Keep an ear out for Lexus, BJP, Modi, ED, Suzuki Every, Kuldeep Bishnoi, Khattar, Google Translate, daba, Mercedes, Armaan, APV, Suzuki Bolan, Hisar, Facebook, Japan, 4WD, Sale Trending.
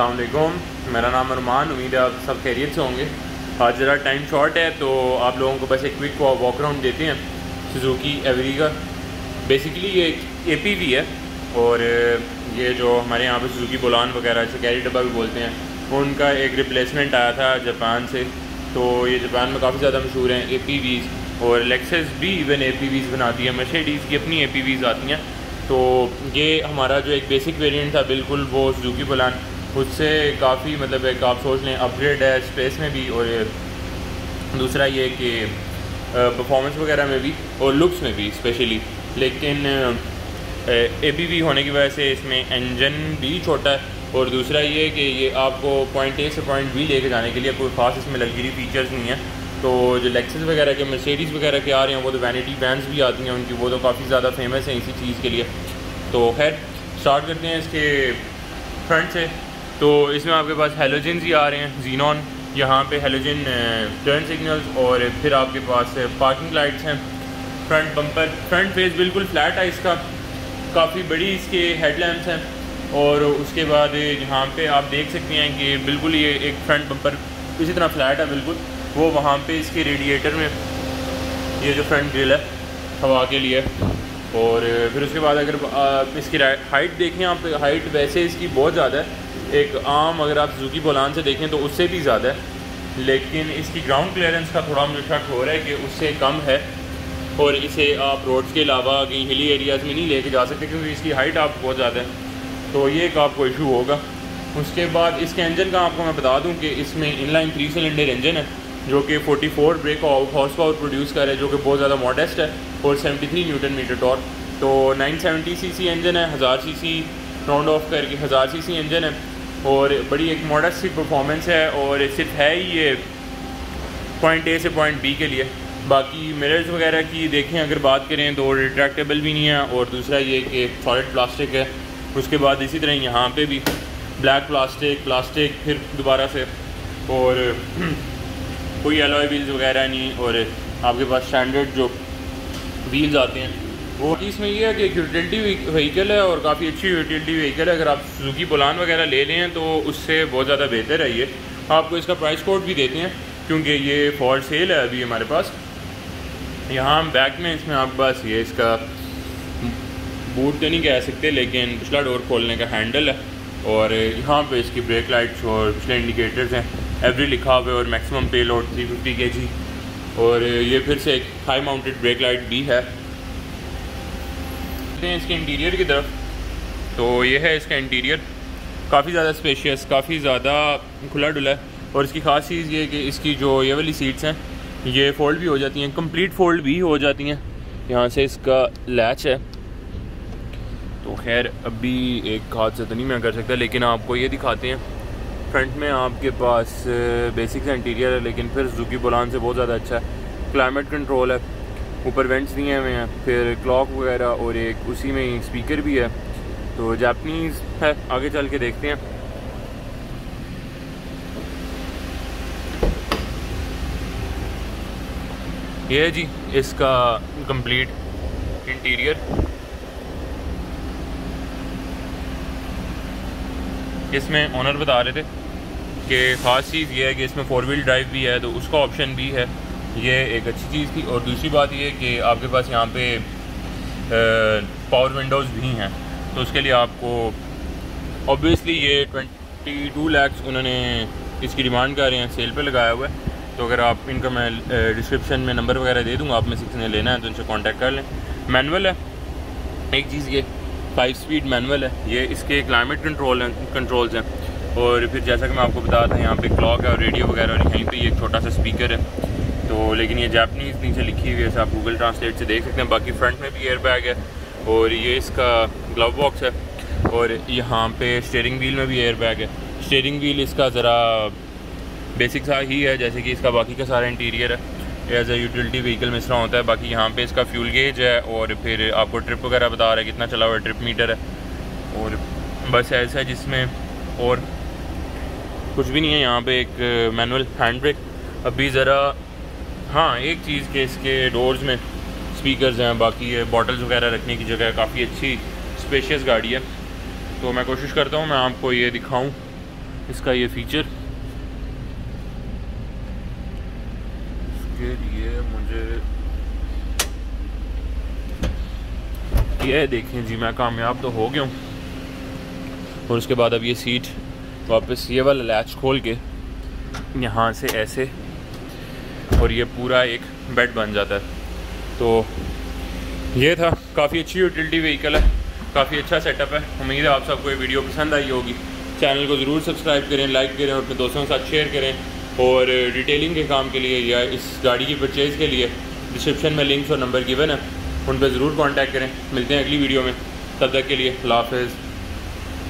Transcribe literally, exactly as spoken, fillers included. अस्सलाम वालेकुम, मेरा नाम अरमान। उम्मीद है आप सब खैरियत से होंगे। आज ज़रा टाइम शॉर्ट है तो आप लोगों को बस एक क्विक वॉक राउंड देते हैं सुजुकी एवरी का। बेसिकली ये एक एपीवी है और ये जो हमारे यहाँ पे सुजुकी बोलान वगैरह से कैरी डब्बा भी बोलते हैं, उनका एक रिप्लेसमेंट आया था जापान से। तो ये जापान में काफ़ी ज़्यादा मशहूर हैं एपीवीज़, और लेक्सस भी इवन एपीवीज़ बनाती है, मर्सिडीज़ की अपनी एपीवीज़ आती हैं। तो ये हमारा जो एक बेसिक वेरिएंट था बिल्कुल वो सुजुकी बोलान, उससे काफ़ी मतलब एक आप सोच लें अपग्रेड है स्पेस में भी, और दूसरा ये कि परफॉर्मेंस वगैरह में भी और लुक्स में भी स्पेशली। लेकिन एपीवी होने की वजह से इसमें इंजन भी छोटा है, और दूसरा ये कि ये आपको पॉइंट ए से पॉइंट बी लेके जाने के लिए कोई खास इसमें लग्जरी फीचर्स नहीं है। तो जो लेक्सस वगैरह के मर्सिडीज़ वगैरह के आ रहे हैं वो तो वैनिटी वैन्स भी आती हैं उनकी, वो तो काफ़ी ज़्यादा फेमस हैं इसी चीज़ के लिए। तो खैर स्टार्ट करते हैं इसके फ्रंट से। तो इसमें आपके पास हेलोजन्स ही आ रहे हैं, जीनॉन, यहाँ पे हेलोजन टर्न सिग्नल्स, और फिर आपके पास पार्किंग लाइट्स हैं। फ्रंट बम्पर, फ्रंट फेस बिल्कुल फ्लैट है इसका, काफ़ी बड़ी इसके हेडलैम्प्स हैं। और उसके बाद यहाँ पर आप देख सकते हैं कि बिल्कुल ये एक फ्रंट बम्पर इसी तरह फ्लैट है बिल्कुल, वो वहाँ पे इसके रेडिएटर में ये जो फ्रंट ग्रिल है हवा के लिए। और फिर उसके बाद अगर आप इसकी हाइट देखें, आप हाइट वैसे इसकी बहुत ज़्यादा है, एक आम अगर आप सुजुकी बोलान से देखें तो उससे भी ज़्यादा है, लेकिन इसकी ग्राउंड क्लियरेंस का थोड़ा मुझे शक हो रहा है कि उससे कम है, और इसे आप रोड्स के अलावा कहीं हिली एरियाज़ में नहीं लेके जा सकते क्योंकि इसकी हाइट आप बहुत ज़्यादा है। तो ये एक आपको इशू होगा। उसके बाद इसके इंजन का आपको मैं बता दूँ कि इसमें इनलाइन थ्री सिलेंडर इंजन है जो कि चौवालीस ब्रेक हॉर्स पावर प्रोड्यूस करे, जो कि बहुत ज़्यादा मॉडेस्ट है, और तिहत्तर न्यूटन मीटर टॉर्क। तो नौ सौ सत्तर सीसी इंजन है, हज़ार सीसी राउंड ऑफ करके हज़ार सीसी इंजन है, और बड़ी एक मॉडेस्ट सी परफॉर्मेंस है, और सिर्फ है ही ये पॉइंट ए से पॉइंट बी के लिए। बाकी मिरर्स वगैरह की देखें अगर बात करें तो रिट्रैक्टेबल भी नहीं है, और दूसरा ये कि सॉलिड प्लास्टिक है। उसके बाद इसी तरह यहाँ पर भी ब्लैक प्लास्टिक प्लास्टिक फिर दोबारा से, और कोई एलॉय व्हील्स वगैरह नहीं, और आपके पास स्टैंडर्ड जो व्हील्स आते हैं वो। इसमें यह है कि एक यूटिलिटी व्हीकल है और काफ़ी अच्छी यूटिलिटी व्हीकल है। अगर आप सुजुकी बोलान वगैरह ले लें तो उससे बहुत ज़्यादा बेहतर है ये। आपको इसका प्राइस कोड भी देते हैं क्योंकि ये फॉर सेल है अभी हमारे पास। यहाँ बैक में इसमें आपके पास ये इसका बूट तो नहीं कह सकते लेकिन पिछला डोर खोलने का हैंडल है, और यहाँ पे इसकी ब्रेक लाइट्स और पिछले इंडिकेटर्स हैं, एवरी लिखा हुआ है, और मैक्सिमम पे लोड तीन सौ पचास केजी, और ये फिर से एक हाई माउंटेड ब्रेक लाइट भी है। इसके इंटीरियर की तरफ, तो ये है इसका इंटीरियर, काफ़ी ज़्यादा स्पेशियस, काफ़ी ज़्यादा खुला डुला है, और इसकी खास चीज़ ये कि इसकी जो ये वाली सीट्स हैं ये फोल्ड भी हो जाती हैं, कंप्लीट फोल्ड भी हो जाती हैं, यहाँ से इसका लैच है। तो खैर अभी एक हाथ से तो नहीं मैं कर सकता, लेकिन आपको ये दिखाते हैं। फ्रंट में आपके पास बेसिक सा इंटीरियर है, लेकिन फिर सुजुकी बोलान से बहुत ज़्यादा अच्छा है। क्लाइमेट कंट्रोल है, ऊपर वेंट्स दिए हुए हैं, फिर क्लॉक वगैरह, और एक उसी में एक स्पीकर भी है, तो जापानीज़ है। आगे चल के देखते हैं। ये है जी इसका कंप्लीट इंटीरियर। इसमें ऑनर बता रहे थे कि ख़ास चीज़ ये है कि इसमें फोर व्हील ड्राइव भी है, तो उसका ऑप्शन भी है, ये एक अच्छी चीज़ थी। और दूसरी बात ये कि आपके पास यहाँ पे पावर विंडोज़ भी हैं, तो उसके लिए आपको ऑब्वियसली ये बाईस लाख उन्होंने इसकी डिमांड कर रहे हैं, सेल पे लगाया हुआ है। तो अगर आप इनका मैं डिस्क्रिप्शन में नंबर वगैरह दे दूँगा, आप में से किसी ने लेना है तो उनसे कॉन्टैक्ट कर लें। मैनुअल है, एक चीज़ ये फाइव स्पीड मैनुअल है, ये इसके क्लाइमेट कंट्रोल कंट्रोल्स हैं, और फिर जैसा कि मैं आपको बता रहा था यहाँ पे क्लॉक है और रेडियो वगैरह, और यहीं पे ये एक छोटा सा स्पीकर है। तो लेकिन ये जापानीज़ नीचे लिखी हुई है, आप गूगल ट्रांसलेट से देख सकते हैं। बाकी फ्रंट में भी एयर बैग है, और ये इसका ग्लव बॉक्स है, और यहाँ पर स्टेयरिंग व्हील में भी एयर बैग है। स्टेयरिंग व्हील इसका ज़रा बेसिक सा ही है जैसे कि इसका बाकी का सारा इंटीरियर है, एज ए यूटिलिटी व्हीकल में इस तरह होता है। बाकी यहाँ पे इसका फ्यूल गेज है, और फिर आपको ट्रिप वगैरह बता रहा है कितना चला हुआ है, ट्रिप मीटर है, और बस ऐसा है जिसमें और कुछ भी नहीं है। यहाँ पे एक मैनुअल हैंड ब्रेक। अभी ज़रा हाँ एक चीज़ के इसके डोर्स में स्पीकर्स हैं, बाकी ये बॉटल्स वगैरह रखने की जगह है, काफ़ी अच्छी स्पेशियस गाड़ी है। तो मैं कोशिश करता हूँ मैं आपको ये दिखाऊँ इसका ये फीचर। इसके लिए मुझे ये देखें जी, मैं कामयाब तो हो गया हूँ। और उसके बाद अब ये सीट वापस ये वाला लैच खोल के यहाँ से ऐसे, और ये पूरा एक बेड बन जाता है। तो ये था, काफ़ी अच्छी यूटिलिटी व्हीकल है, काफ़ी अच्छा सेटअप है। उम्मीद है आप सबको ये वीडियो पसंद आई होगी। चैनल को ज़रूर सब्सक्राइब करें, लाइक करें और अपने दोस्तों के साथ शेयर करें। और डिटेलिंग के काम के लिए या इस गाड़ी की परचेज़ के लिए डिस्क्रिप्शन में लिंक्स और नंबर गिवन है, उन पर ज़रूर कॉन्टैक्ट करें। मिलते हैं अगली वीडियो में, तब तक के लिए अल्लाह हाफ़िज़।